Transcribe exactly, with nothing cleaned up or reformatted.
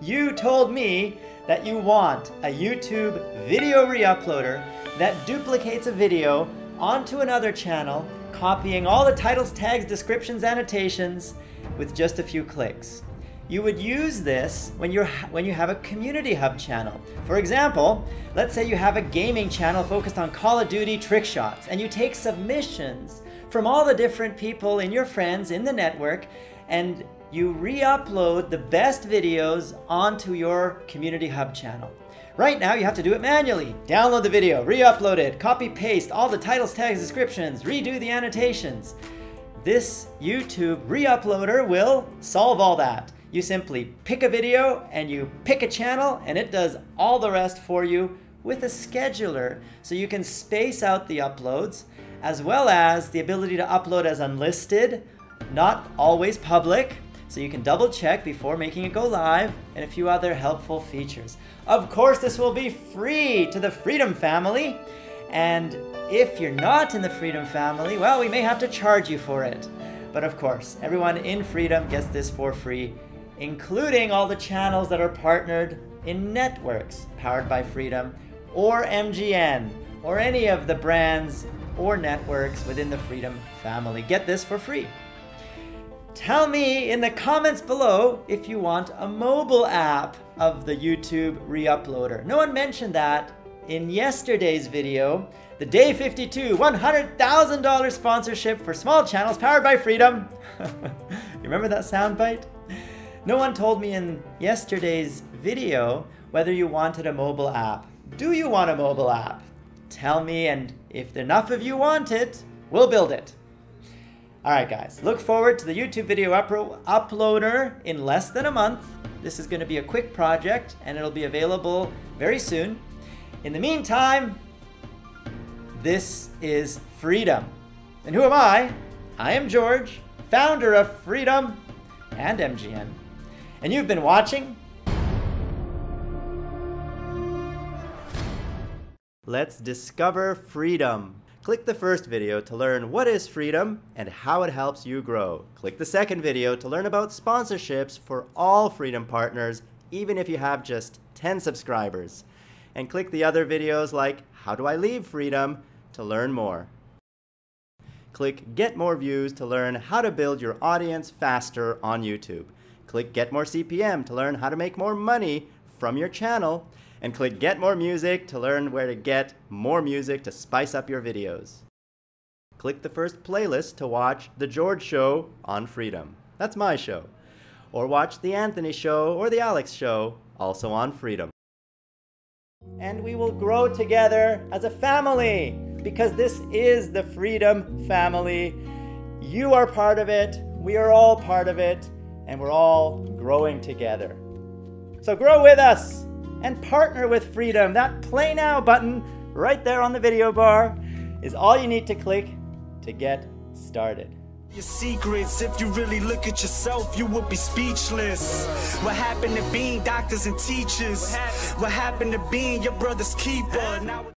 You told me that you want a YouTube video re-uploader that duplicates a video onto another channel, copying all the titles, tags, descriptions, annotations with just a few clicks. You would use this when you're when you have a community hub channel. For example, let's say you have a gaming channel focused on Call of Duty trick shots, and you take submissions from all the different people in your friends in the network, and you re-upload the best videos onto your community hub channel. Right now, you have to do it manually. Download the video, re-upload it, copy paste all the titles, tags, descriptions, redo the annotations. This YouTube re-uploader will solve all that. You simply pick a video and you pick a channel, and it does all the rest for you with a scheduler, so you can space out the uploads, as well as the ability to upload as unlisted, not always public, so you can double check before making it go live, and a few other helpful features. Of course, this will be free to the Freedom family, and if you're not in the Freedom family, well, we may have to charge you for it. But of course, everyone in Freedom gets this for free, including all the channels that are partnered in networks powered by Freedom, or M C N, or any of the brands or networks within the Freedom family. Get this for free. Tell me in the comments below if you want a mobile app of the YouTube re-uploader. No one mentioned that in yesterday's video, the Day fifty-two one hundred thousand dollar sponsorship for small channels powered by Freedom. You remember that soundbite? No one told me in yesterday's video whether you wanted a mobile app. Do you want a mobile app? Tell me, and if enough of you want it, we'll build it. Alright guys, look forward to the YouTube video up uploader in less than a month. This is going to be a quick project, and it'll be available very soon. In the meantime, this is Freedom. And who am I? I am George, founder of Freedom and M C N. And you've been watching... Let's Discover Freedom. Click the first video to learn what is Freedom and how it helps you grow. Click the second video to learn about sponsorships for all Freedom partners, even if you have just ten subscribers. And click the other videos like How Do I Leave Freedom to learn more. Click Get More Views to learn how to build your audience faster on YouTube. Click Get More C P M to learn how to make more money from your channel. And click Get More Music to learn where to get more music to spice up your videos. Click the first playlist to watch The George Show on Freedom. That's my show. Or watch The Anthony Show or The Alex Show, also on Freedom. And we will grow together as a family, because this is the Freedom family. You are part of it, we are all part of it, and we're all growing together. So grow with us! And partner with Freedom. That Play Now button right there on the video bar is all you need to click to get started. Your secrets, if you really look at yourself, you would be speechless. What happened to being doctors and teachers? What happened to being your brother's keeper? Now